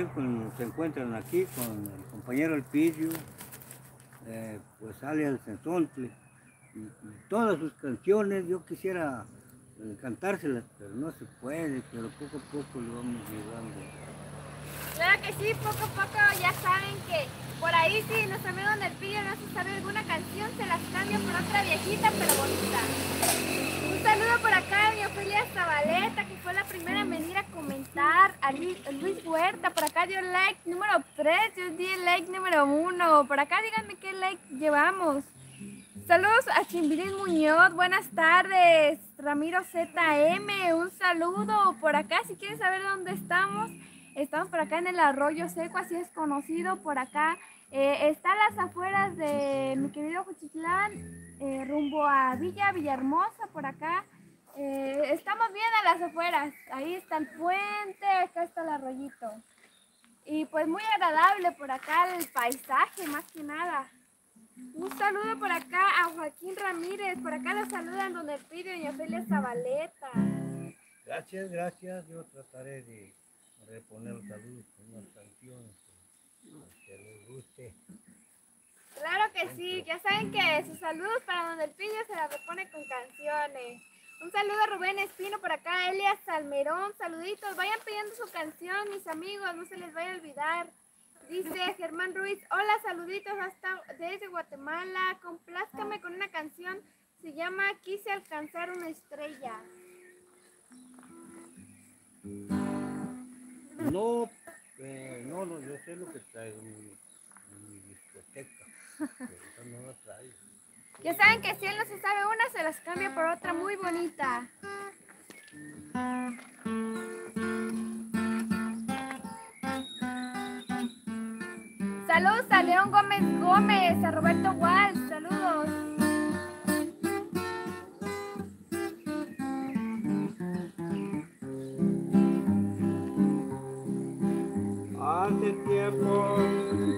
también se encuentran aquí con el compañero Elpidio, pues alias El Centontle, y todas sus canciones yo quisiera cantárselas, pero no se puede, pero poco a poco lo vamos llegando. Claro que sí, poco a poco, ya saben que por ahí si los amigos del Elpidio no se sabe alguna canción, se las cambia por otra viejita pero bonita. Un saludo por acá a mi Ofelia Zabaleta, que fue la primera en venir a comentar. A Luis Huerta, por acá dio like número 3, yo di el like número 1. Por acá díganme qué like llevamos. Saludos a Chimbirín Muñoz, buenas tardes. Ramiro ZM, un saludo. Por acá, si quieres saber dónde estamos, estamos por acá en el Arroyo Seco, así es conocido por acá. Está a las afueras de mi querido Juchitlán, rumbo a Villahermosa, por acá. Estamos bien a las afueras, ahí está el puente, acá está el arroyito. Y pues muy agradable por acá el paisaje, más que nada. Un saludo por acá a Joaquín Ramírez, por acá los saludan don Elpidio y Ofelia Zabaleta. Gracias, gracias, yo trataré de reponer saludos con unas canciones que les guste. Claro que sí, ya saben que sus saludos para don Elpidio se las repone con canciones. Un saludo a Rubén Espino, por acá Elias Salmerón, saluditos, vayan pidiendo su canción mis amigos, no se les vaya a olvidar. Dice Germán Ruiz, hola, saluditos hasta desde Guatemala, complázcame con una canción, se llama Quise alcanzar una estrella. No, no, yo sé lo que traigo en mi discoteca, pero no la traigo. Ya saben que si él no se sabe una, se las cambia por otra muy bonita. Saludos a León Gómez Gómez, a Roberto Walsh, saludos. Hace tiempo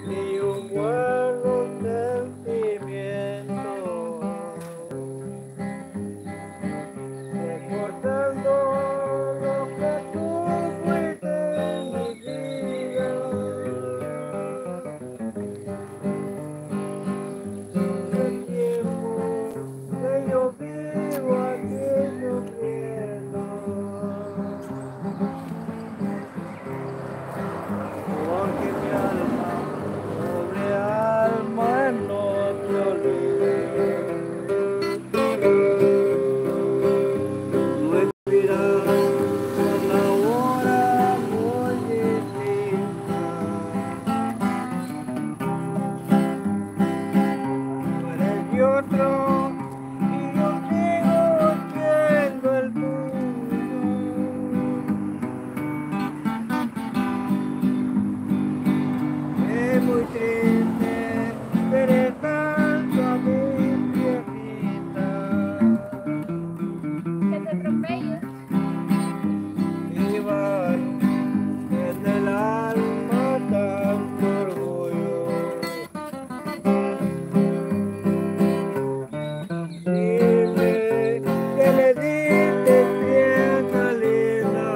que yo muero de sentimiento, recordando lo que tú fuiste en mi vida. Hace tiempo que yo vivo aquí sufriendo, porque mi alma, pobre alma, no te olvidé. Tu mirada por la hora muy distinta. Tú eres de otro y yo sigo siendo el tuyo. Muy triste, veré tanto a mi viejita. Que te atropello. Y vas desde el alma tanto orgullo. Dime que le diste piedra linda.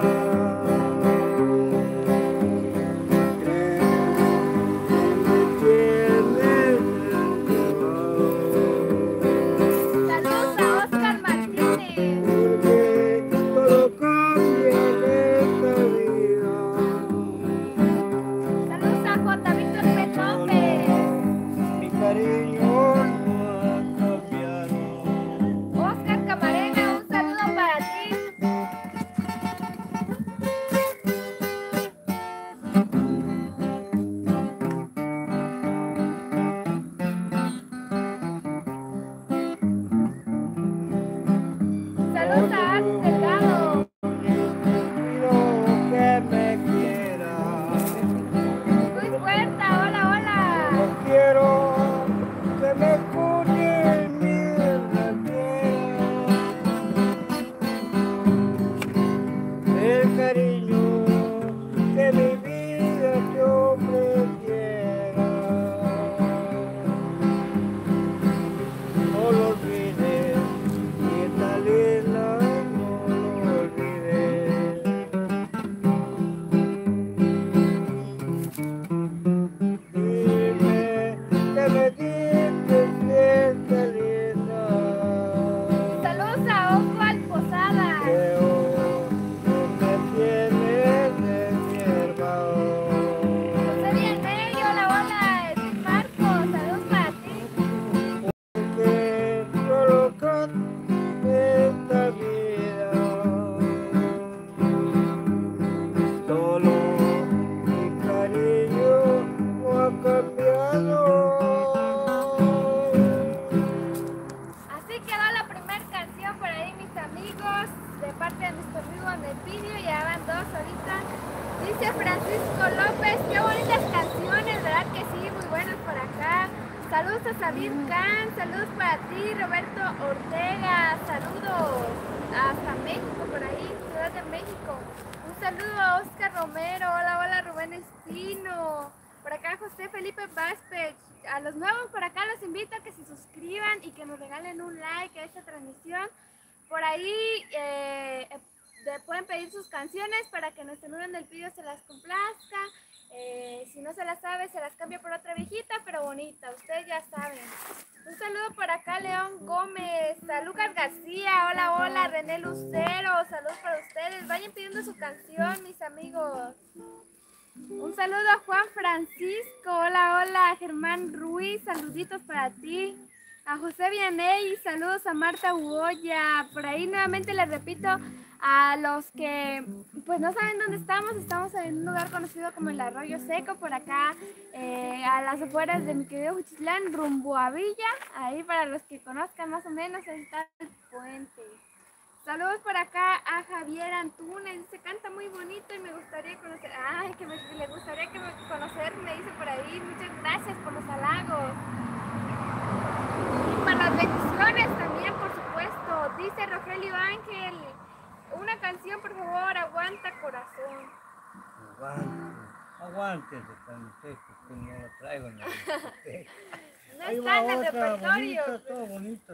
No lo olvides, esta linda. chicos, de parte de nuestro amigo Elpidio, ya van dos ahorita. Dice Francisco López, qué bonitas canciones, ¿verdad que sí? Muy buenas por acá. Saludos a Sabir Khan, saludos para ti, Roberto Ortega, saludos hasta México por ahí, Ciudad de México. Un saludo a Oscar Romero, hola, hola Rubén Espino, por acá José Felipe Vázquez. A los nuevos por acá los invito a que se suscriban y que nos regalen un like a esta transmisión. Por ahí pueden pedir sus canciones para que nuestro número del video se las complazca. Si no se las sabe, se las cambia por otra viejita, pero bonita, ustedes ya saben. Un saludo por acá, León Gómez, a Lucas García, hola, hola, René Lucero, saludos para ustedes. Vayan pidiendo su canción, mis amigos. Un saludo a Juan Francisco, hola, hola, Germán Ruiz, saluditos para ti. A José Vianey, saludos a Marta Ugoya. Por ahí nuevamente les repito, a los que pues no saben dónde estamos, estamos en un lugar conocido como el Arroyo Seco, por acá a las afueras de mi querido Juchitlán, rumbo a Villa, ahí para los que conozcan más o menos, ahí está el puente. Saludos por acá a Javier Antunes, dice canta muy bonito y me gustaría conocer, ay, que le gustaría que me conocerme, dice por ahí, muchas gracias por los halagos. Y para las bendiciones también, por supuesto, dice Rogelio Ángel, una canción por favor, aguanta corazón. Aguántese con usted, que no lo traigo. No está en el repertorio. Bonito, todo bonito,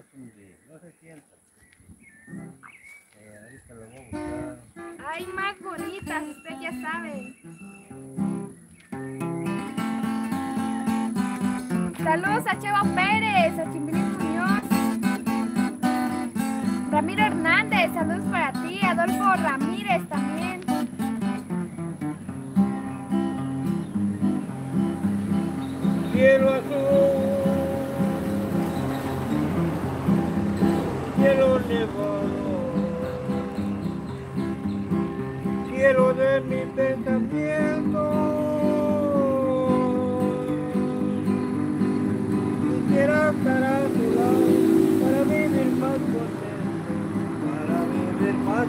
no se sienta. Ahorita lo voy a buscar. Hay más bonitas, ustedes ya saben. Saludos a Cheva Pérez, a Chimbirín Muñoz, Ramiro Hernández, saludos para ti, Adolfo Ramírez también. Cielo azul, cielo nevado, cielo de mi pensamiento, quisiera estar a tu lado para vivir más contento, para vivir más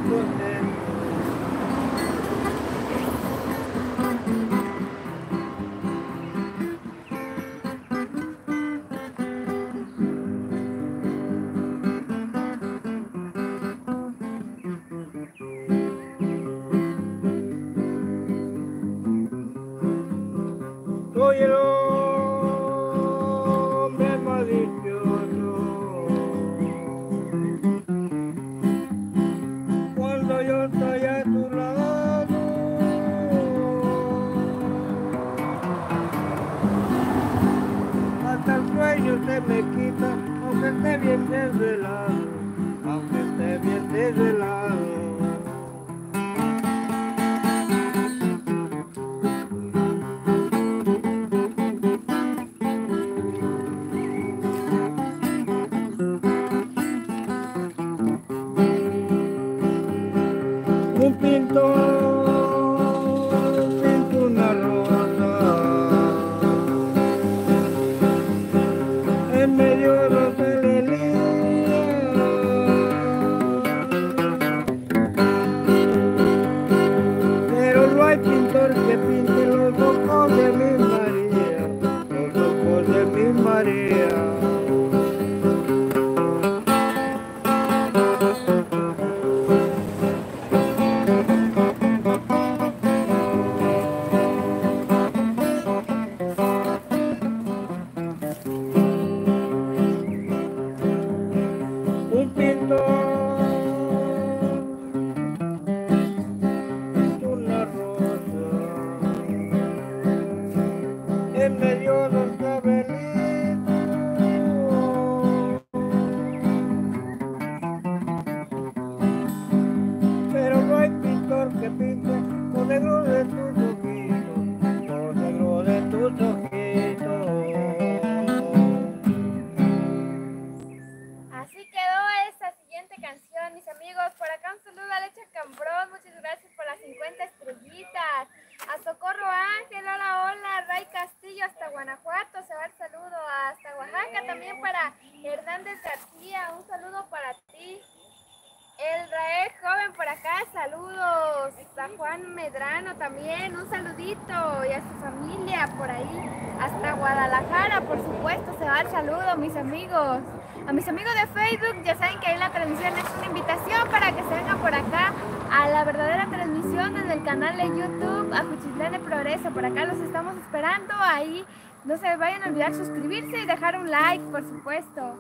joven por acá, saludos. A Juan Medrano también, un saludito. Y a su familia por ahí, hasta Guadalajara, por supuesto, se va el saludo, mis amigos. A mis amigos de Facebook, ya saben que ahí la transmisión es una invitación para que se vengan por acá a la verdadera transmisión desde el canal de YouTube, Ajuchitlán del Progreso. Por acá los estamos esperando, ahí no se vayan a olvidar suscribirse y dejar un like, por supuesto.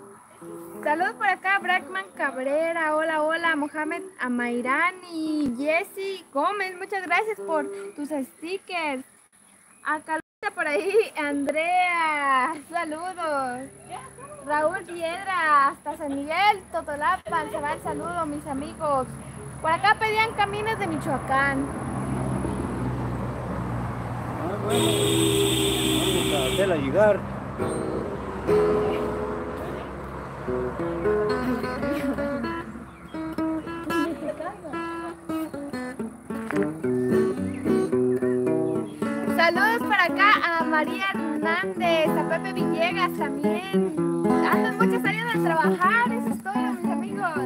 Saludos por acá, Brackman Cabrera, hola, hola, Mohamed Amairani, Jesse Gómez, muchas gracias por tus stickers. Acá por ahí, Andrea, saludos. Raúl Piedra, hasta San Miguel, Totolapan, se va el saludo, mis amigos. Por acá pedían caminos de Michoacán. Ah, bueno, vamos a hacer a llegar. Saludos para acá a María Hernández, a Pepe Villegas también. Ando en muchas áreas de trabajar, eso es todo, mis amigos.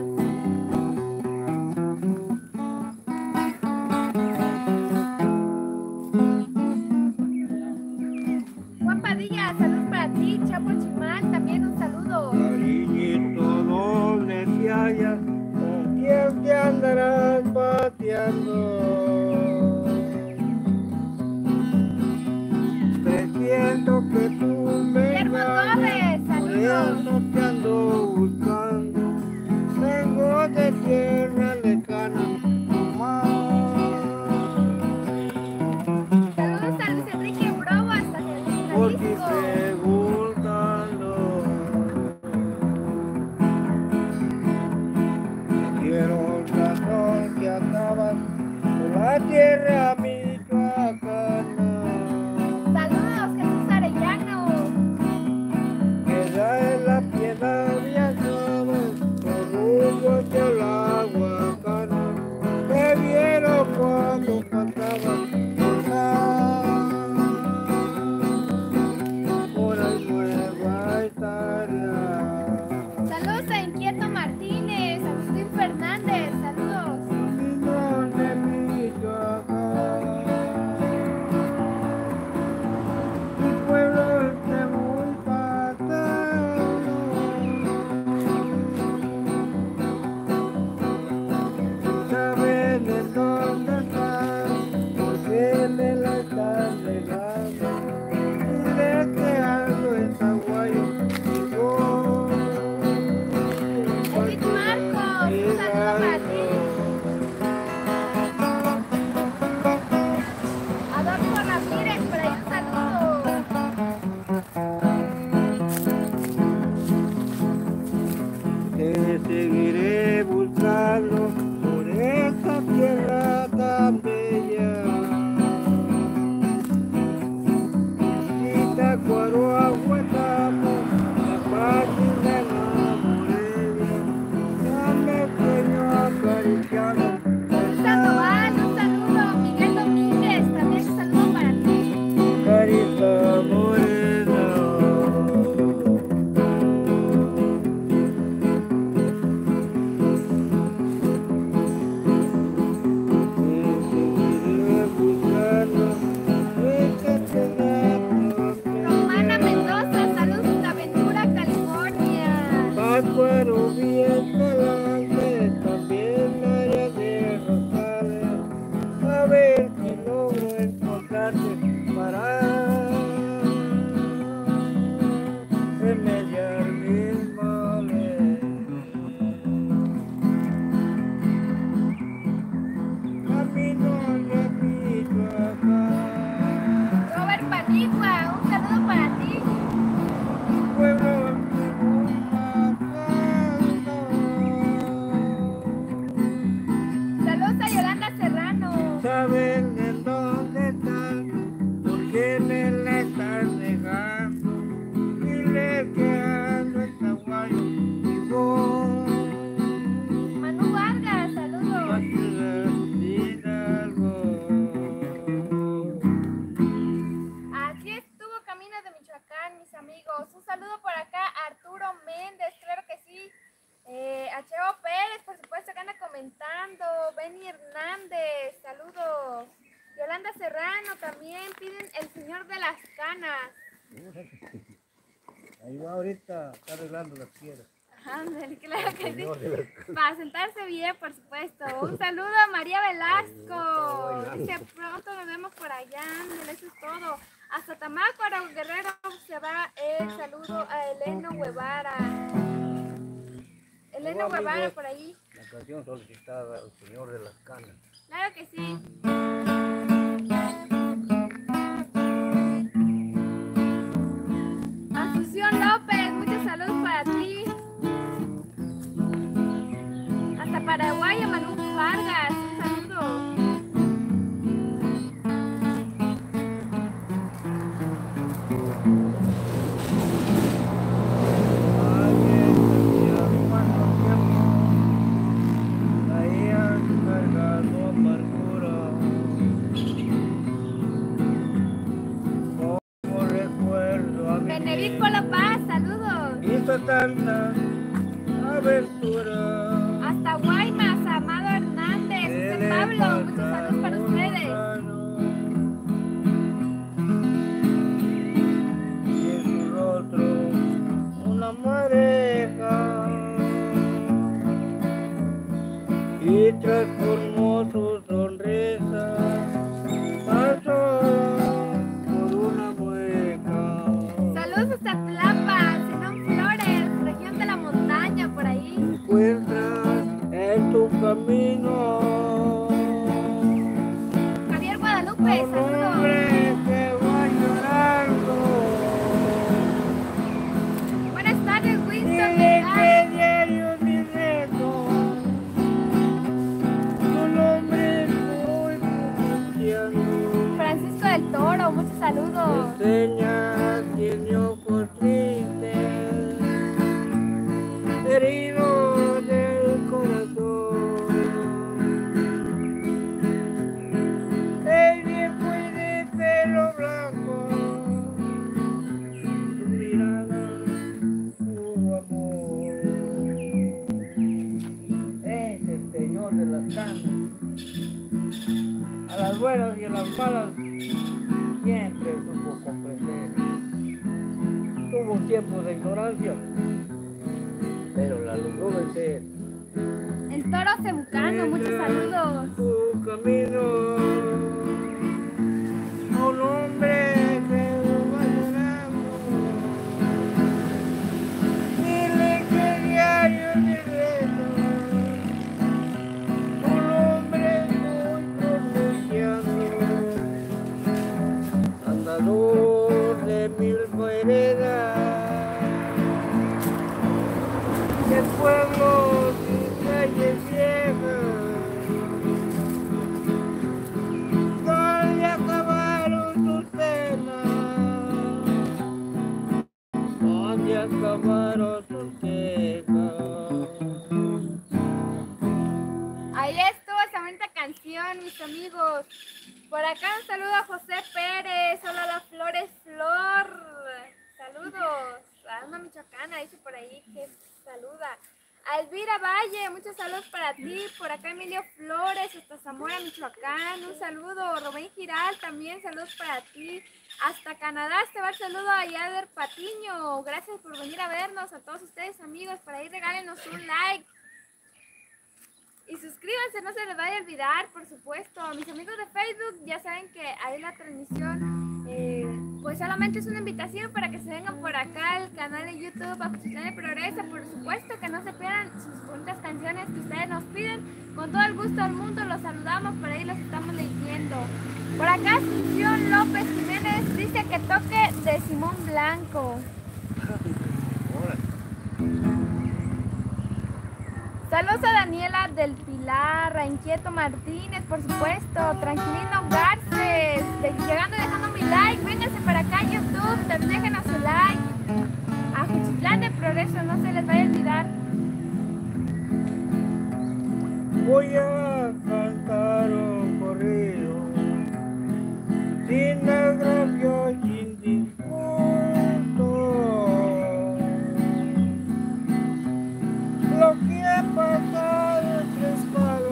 Fernández, saludos. comentando. Benny Hernández, saludos. Yolanda Serrano también, piden el señor de las canas. Ahí va ahorita, está arreglando las piedras. Ándale, claro que sí. Para sentarse bien, por supuesto. Un saludo a María Velasco. Dice, pronto nos vemos por allá. Ándale, eso es todo. Hasta Tamácuaro, Guerrero, se va el saludo a Elena Guevara. Elena Guevara, por ahí. La canción solicitada al señor de las canas. Claro que sí. Asunción López, muchos saludos para ti. Hasta Paraguay, a Manu Vargas, un saludo. Benedico La Paz, saludos. Hizo tanta aventura. Hasta Guaymas, Amado Hernández, José Pablo, muchos saludos para ustedes. Y en su rostro una mareja y transformó su sonrisa pasó. Hasta Tlapas, Zenón Flores, región de la montaña, por ahí. Encuentras en tu camino. Javier Guadalupe, saludos. Buenas tardes, Winston. Que diario mi reto. Tu nombre es muy conocido. Francisco del Toro, muchos saludos. Enseñas tiene ojos tristes, herido del corazón. El viejo y de pelo blanco, tu mirada, tu amor. Es el señor de las canas. A las buenas y a las malas siempre supo comprender. Tuvo tiempos de ignorancia, pero la logró vencer. El Toro Cebucano, muchos saludos. Tu camino, un hombre que lo valoramos. Dile que diario mi reto, un hombre muy pronunciado, andador de mil veredas, de pueblos y calles viejas, donde acabaron tus penas, donde acabaron tus quejas. Ahí estuvo esa bonita canción, mis amigos. Por acá un saludo a José Pérez, hola la Flores Flor, saludos, a una michoacana dice por ahí que saluda, a Elvira Valle, muchos saludos para ti, por acá Emilio Flores, hasta Zamora, Michoacán, un saludo, Rubén Giral también, saludos para ti, hasta Canadá, te va el saludo a Yader Patiño, gracias por venir a vernos, a todos ustedes amigos, por ahí regálenos un like. Y suscríbanse, no se les vaya a olvidar, por supuesto. Mis amigos de Facebook ya saben que ahí la transmisión, pues solamente es una invitación para que se vengan por acá al canal de YouTube, Ajuchitlán del Progreso. Por supuesto que no se pierdan sus bonitas canciones que ustedes nos piden. Con todo el gusto del mundo los saludamos, por ahí los estamos leyendo. Por acá Asunción López Jiménez dice que toque de Simón Blanco. Saludos a Daniela del Pilar, a Inquieto Martínez, por supuesto, Tranquilino Garces, llegando y dejando mi like, vénganse para acá a YouTube, déjenos su like, a Juchitlán del Progreso, no se les vaya a olvidar. Voy a cantar un corrido, sin agravio y sin disgusto. Lo que ha pasado entre espaldas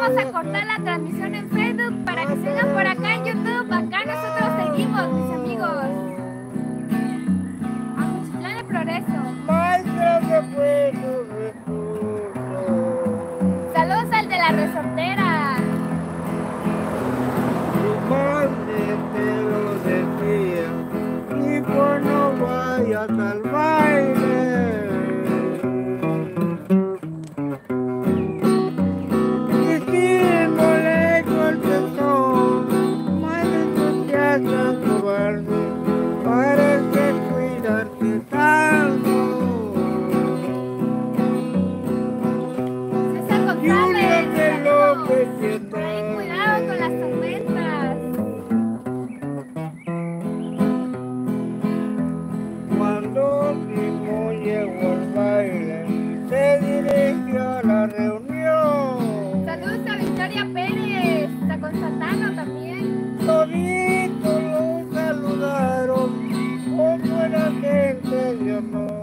vamos a cortar la transmisión en Facebook para que sigan por acá en YouTube. Acá nosotros seguimos, mis amigos. Ajuchitlán del Progreso. Saludos al de la resortera. Al baile y tiéndole con pezón, madre entusiasta cobarde, parece cuidarte tanto. César González, López, cuidado con las tormentas. Pérez, Saconsatano también. Todito los saludaron, con buena gente de honor.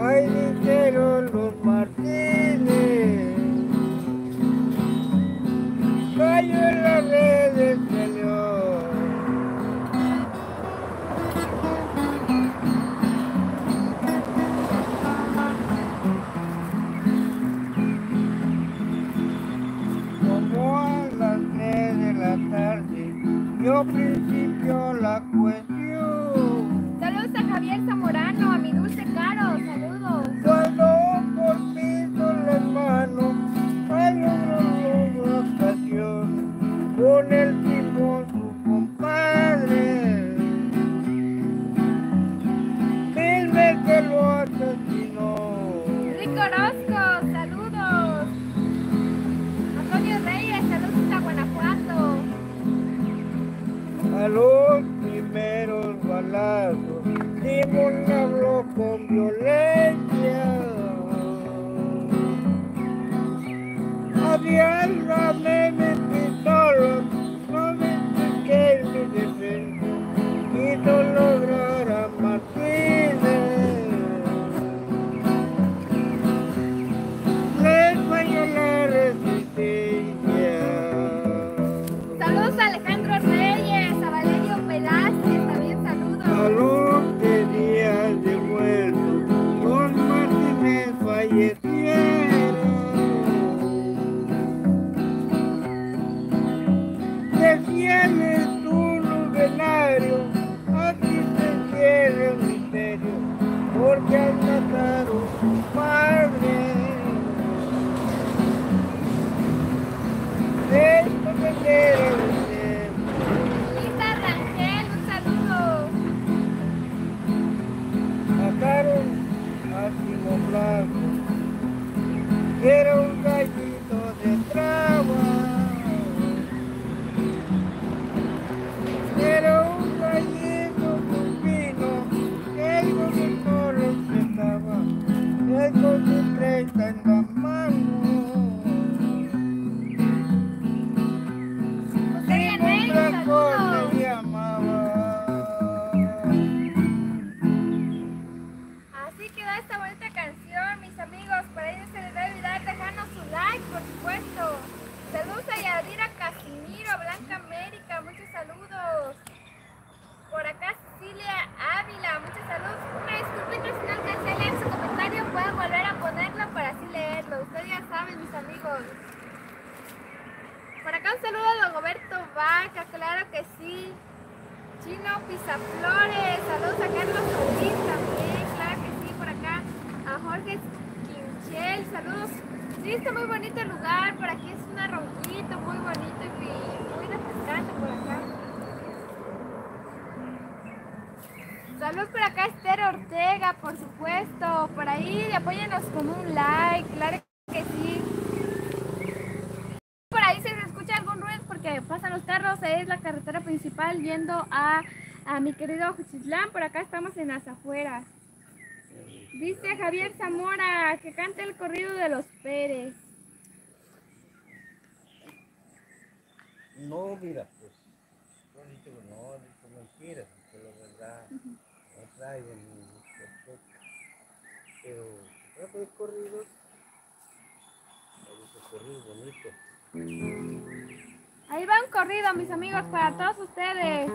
Ahí dijeron los Martínez. Cayó en la red del Señor. Yo principio la cuestión. Saludos a Javier Zamorano, a mi dulce Caro, saludos. Cuando por piso la mano, hay una ocasión, con el timón su compadre. Mil veces lo asesinó. Rico Orozco, saludos. Antonio Reyes, saludos a Guanajuato. A los primeros balazos, Simón habló con violencia. Había ramenes pistolas, no me expliqué mi defensa, y no lograr a Martínez. Les falló la resistencia. Saludos a Alejandro Reyes. También saludos. A los de días de muerto, con Martínez fallecieron. Te tienes tu lubenario, a ti te quiere el misterio, porque han matado a su padre. Esto me quiere. Mataron a Simón Blanco, era un gallito de traba, era un gallito con vino, el gobierno lo enfrentaba, él con su 30 en la mano, Simón Blanco se llamaba. Esta bonita canción, mis amigos, para ellos se les va a olvidar dejarnos su like, por supuesto. Saludos a Yadira Casimiro, Blanca América, muchos saludos. Por acá Cecilia Ávila, muchos saludos. Una disculpita si no alcancé a leer su comentario, pueden volver a ponerlo para así leerlo. Ustedes ya saben, mis amigos. Por acá un saludo a Roberto Vaca, claro que sí. Chino Pisaflores, saludos a Carlos Solís también, claro que sí. A Jorge Quinchel, saludos. Sí, está muy bonito el lugar, por aquí es un arroyito muy bonito y muy refrescante por acá. Saludos por acá Esther Ortega, por supuesto, por ahí apóyanos con un like, claro que sí. Por ahí se escucha algún ruido porque pasan los carros, es la carretera principal yendo a mi querido Juchitlán, por acá estamos en las afueras. Dice Javier Zamora que canta el corrido de los Pérez. No, mira, pues, no, como quieras, porque la verdad no trae mucho. Pero, los corridos, me gusta el corrido bonito. Ahí va un corrido, mis amigos, para todos ustedes.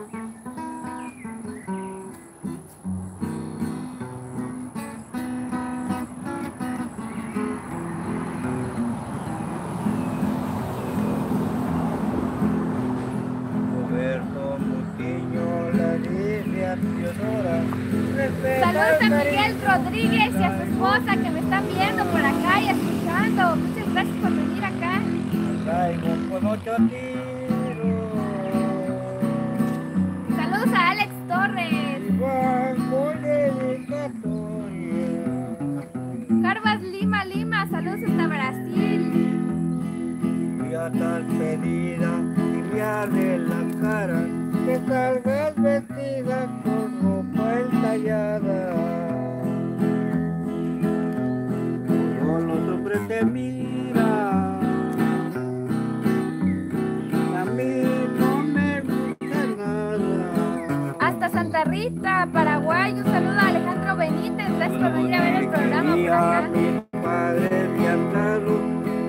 Roberto Mutiño, la Lidia Teodora. Saludos a Miguel Rodríguez y a su esposa que me están viendo por acá y escuchando. Muchas gracias por venir acá. Saludos a Alex Torres. Carvas Lima Lima, saludos hasta Brasil. Ya tal pedida, y ya de la cara, que salgas vestida con ropa entallada. Yo no sorprende mira. Hasta Santa Rita, Paraguay, un saludo a Alejandro Benítez, gracias por venir a ver el programa por acá. Mi padre me ha dado,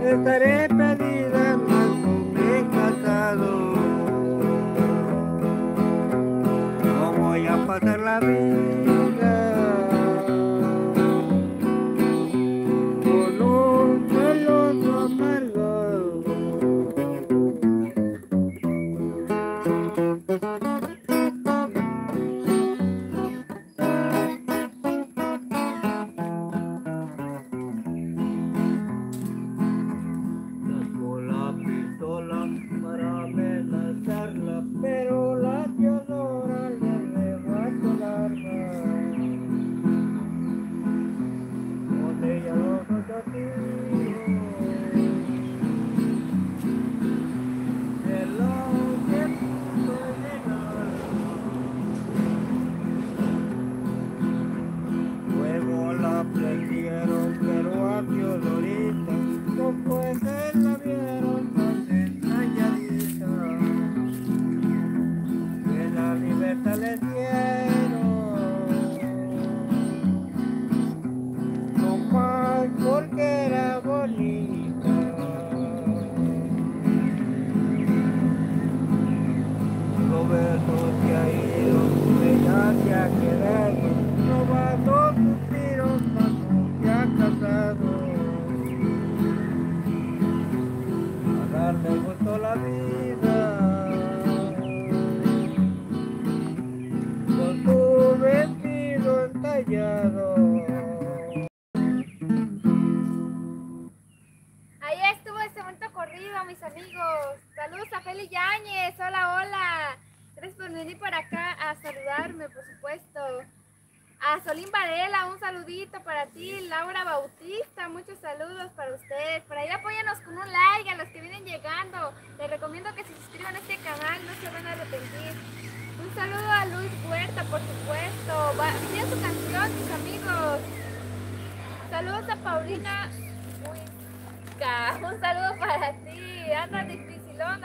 estaré perdida, mas no me he casado. No voy a pasar la vida con un solo nomás.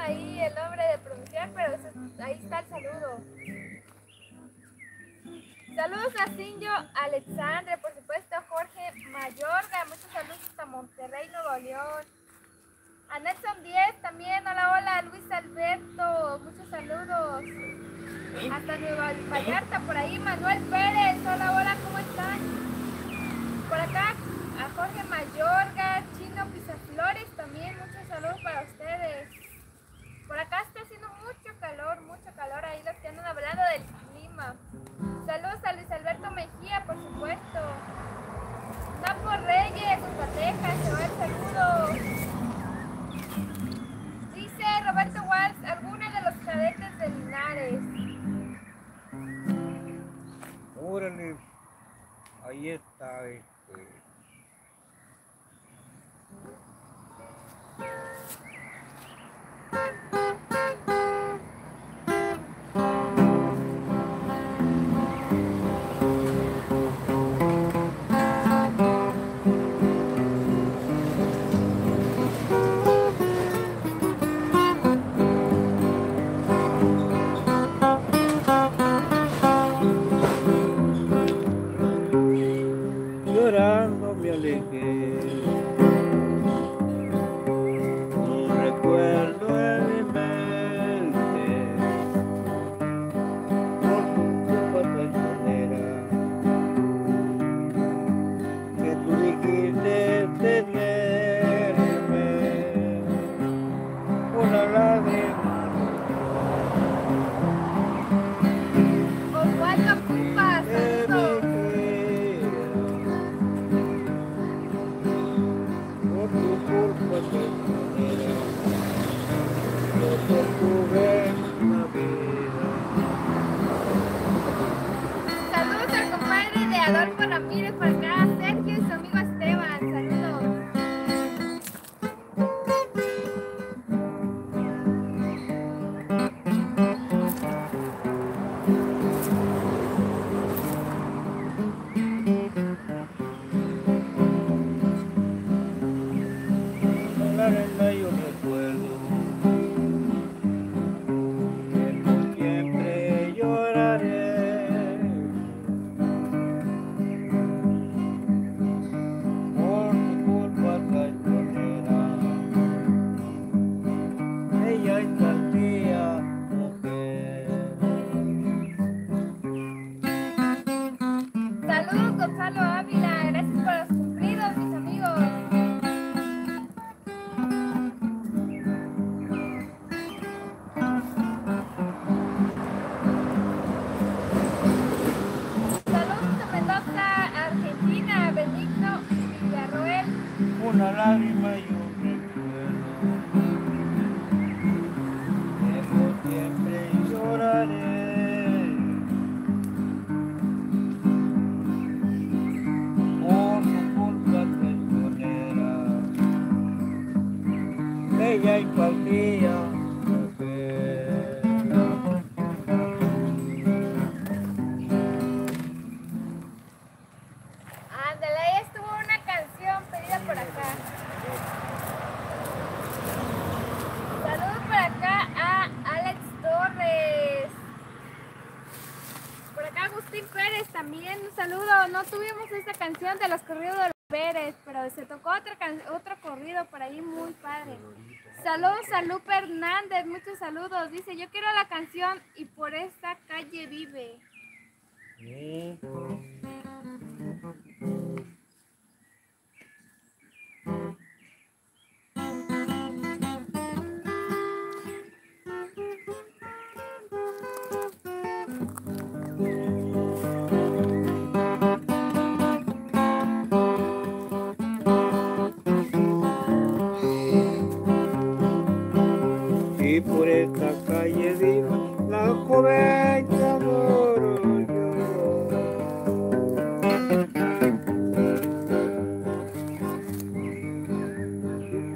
Ahí está, Saludos al compadre de Adolfo Ramírez por acá, Sergio y su amigo Esteban, saludos. Saludos a Lupe Hernández, muchos saludos. Dice, yo quiero la canción Y por esta calle vive. ¿Sí? Y por esta calle viva la joven que adoro yo.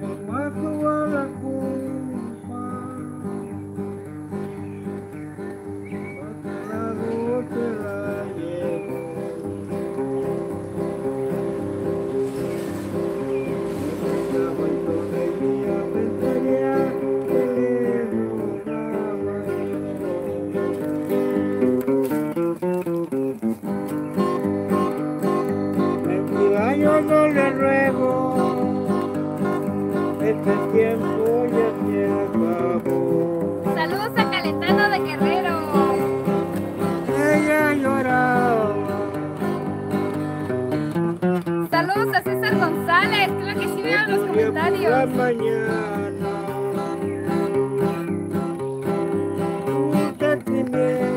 No mato a la culpa, mato a la luz que la llevo. No le ruego, este tiempo ya se acabó. Saludos a Calentano de Guerrero. Ella lloraba. Saludos a César González, creo que sí vean los comentarios. La mañana, un sentimiento.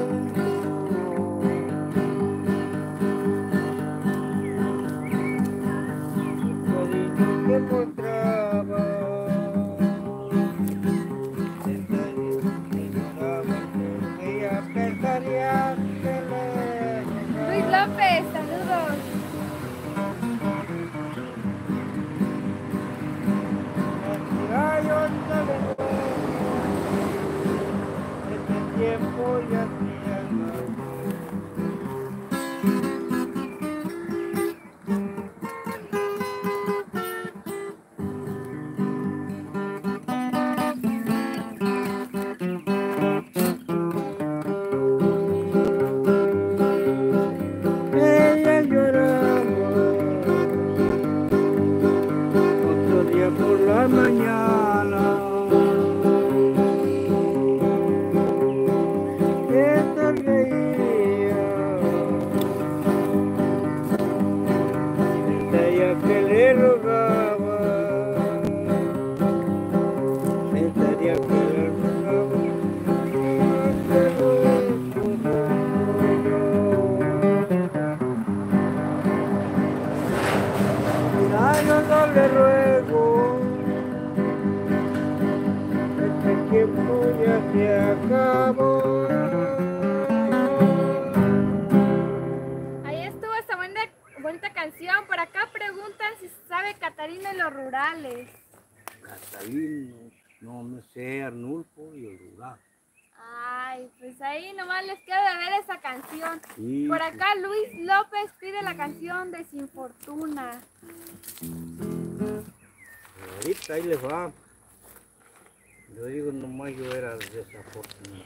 Yo no le ruego. Cascabil, no me sé, Arnulfo y el lugar. Ay, pues ahí nomás les queda ver esa canción. Sí, por acá sí. Luis López pide la canción de Sin Fortuna. Ahorita ahí les va. Yo digo nomás yo era desafortunado.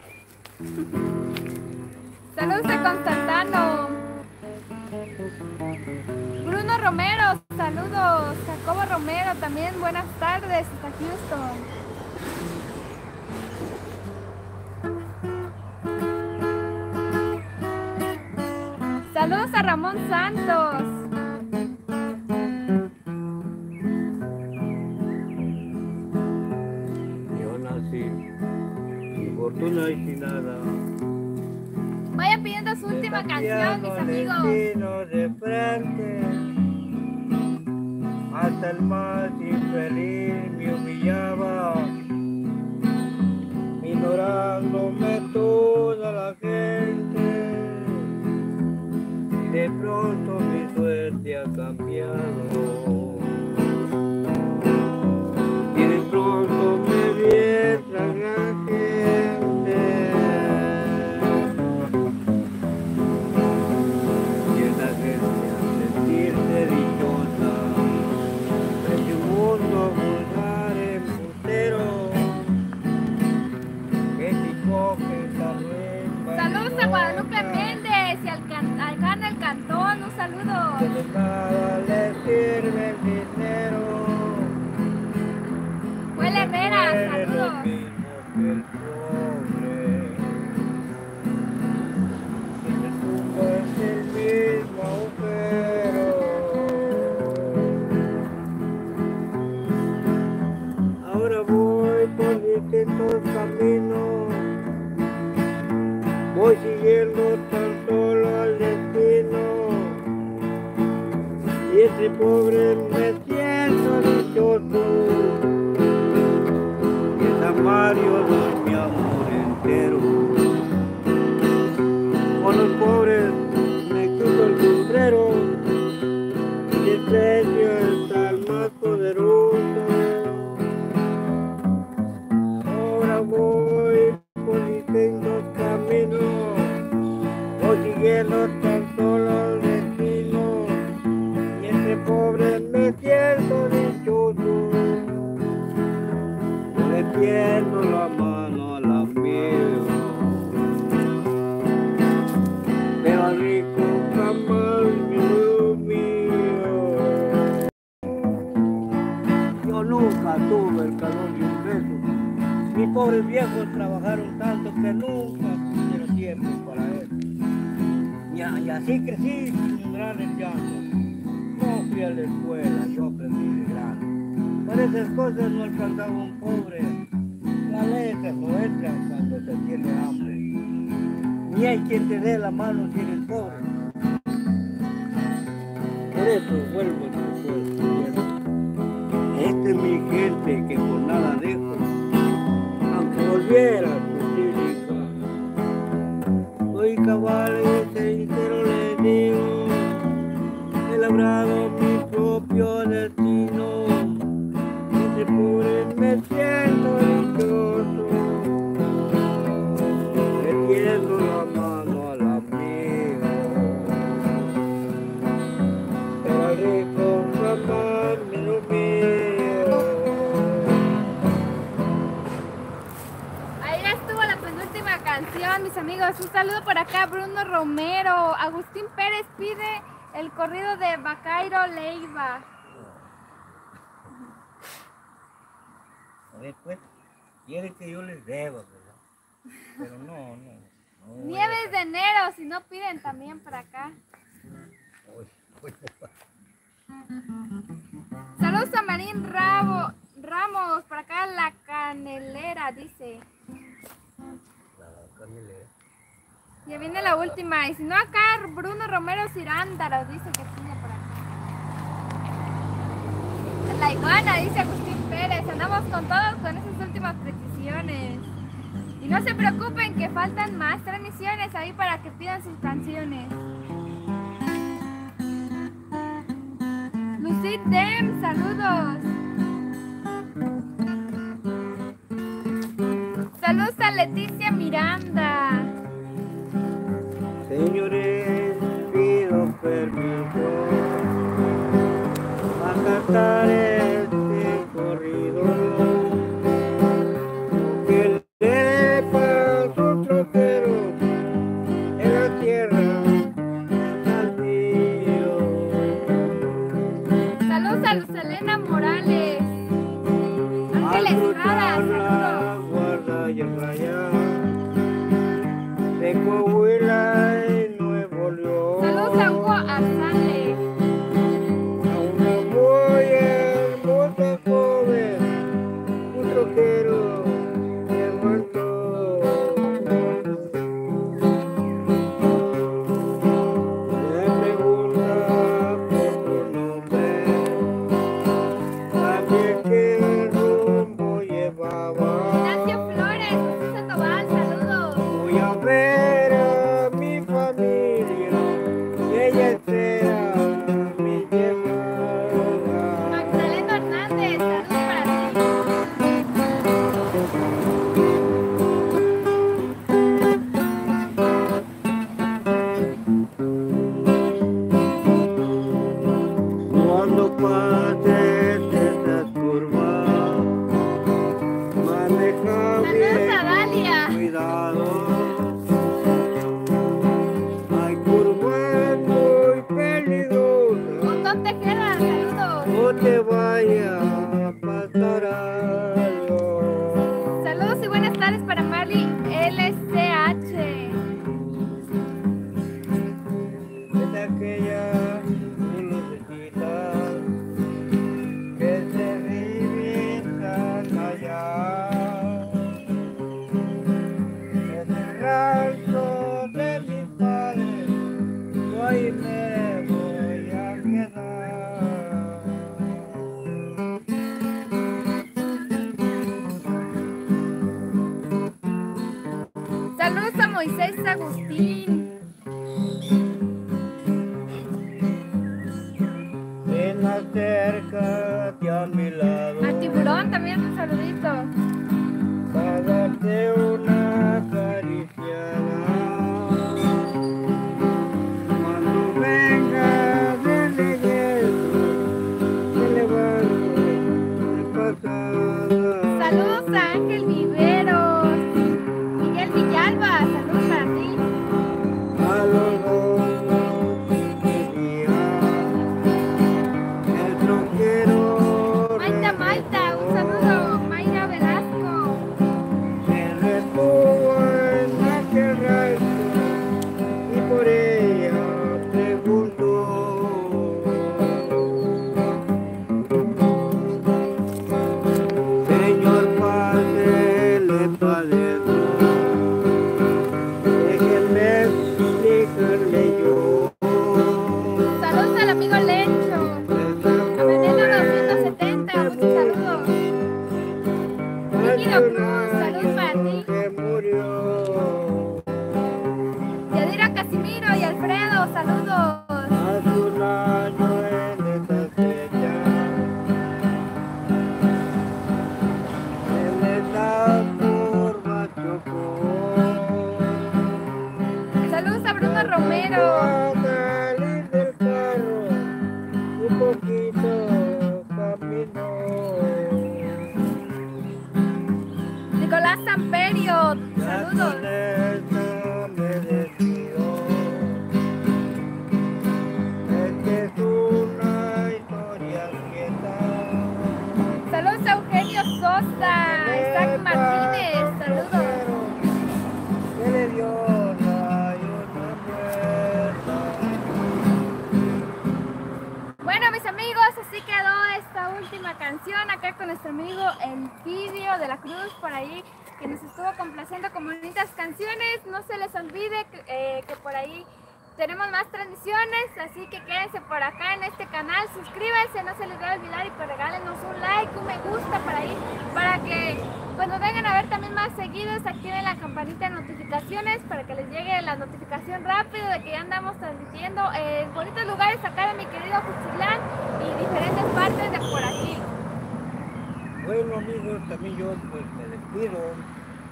Saludos a Constantano. Bruno Romero, saludos. Jacobo Romero también, buenas tardes hasta Houston. Saludos a Ramón Santos. Yo nací sin fortuna y sin nada. Vaya pidiendo su última canción, mis amigos. De frente, hasta el más infeliz me humillaba, ignorándome toda la gente. De pronto mi suerte ha cambiado y de pronto me vi trasgradiente y en la gente a sentirse dichosa en mi mundo vulgar embustero que te coges la nueva. Saludos a Guadalupe Méndez y al Cantón, un saludo. De nada le sirve el dinero. Huel Herrera, saludos. El pobre, el mundo es el mismo agujero. Ahora voy por distintos caminos, voy siguiendo tan solo al destino, y entre pobre me siento dichoso, y el tamaño de mi amor entero, con los pobres me quito el sombrero, y el precio es el más poderoso, ahora voy por distintos caminos, voy siguiendo tan solo al destino, y entre pobres me siento dichoso, no le pierdo la mano a la piel, pero al rico jamás me humillo. Yo nunca tuve el calor de un beso. Mis pobres viejos trabajaron tanto que nunca tuvieron tiempo para él. Y así crecí sin un gran llanto. No fui a la escuela, yo aprendí de grano. Por esas cosas no alcanzaba un pobre. La letra no entra cuando se tiene hambre. Ni hay quien te dé la mano si eres pobre. Por eso vuelvo a tu pueblo. Esta es mi gente que por nada dejo. Volviera a soy cabal y entero le digo, he labrado mi propio destino, entre pobres me siento dichoso, le tiendo la mano a la amiga, pero al rico jamás me lo vi. Canción, mis amigos, un saludo por acá, Bruno Romero. Agustín Pérez pide el corrido de Bacairo Leiva. A ver, pues, quiere que yo les deba, ¿verdad? Pero no. Nieves de Enero, si no piden también por acá. Saludos a Marín Ramos, por acá la canelera, dice. Ya viene la última, y si no acá Bruno Romero Cirándaro dice que tiene por acá. La iguana, dice Agustín Pérez, andamos con todos con esas últimas peticiones. Y no se preocupen que faltan más transmisiones ahí para que pidan sus canciones. Lucid Dem, saludos. Saludos a Leticia Miranda. Señores, pido permiso para cantar este corrido que le pasó un trotero en la tierra al tío. Saludos a Luz Elena Morales. Ángeles Jara, saludos. Guarda y el rayá de Coahuila.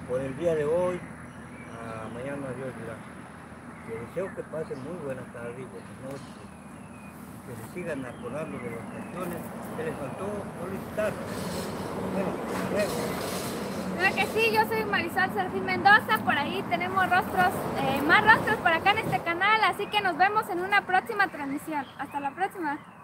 por el día de hoy, a mañana Dios dirá. Les deseo que pasen muy buenas tardes y buenas noches, que se sigan acordando de las canciones que les faltó solicitar. Bueno, claro que sí, yo soy Marisol Serfín Mendoza, por ahí tenemos rostros, más rostros por acá en este canal, así que nos vemos en una próxima transmisión. Hasta la próxima.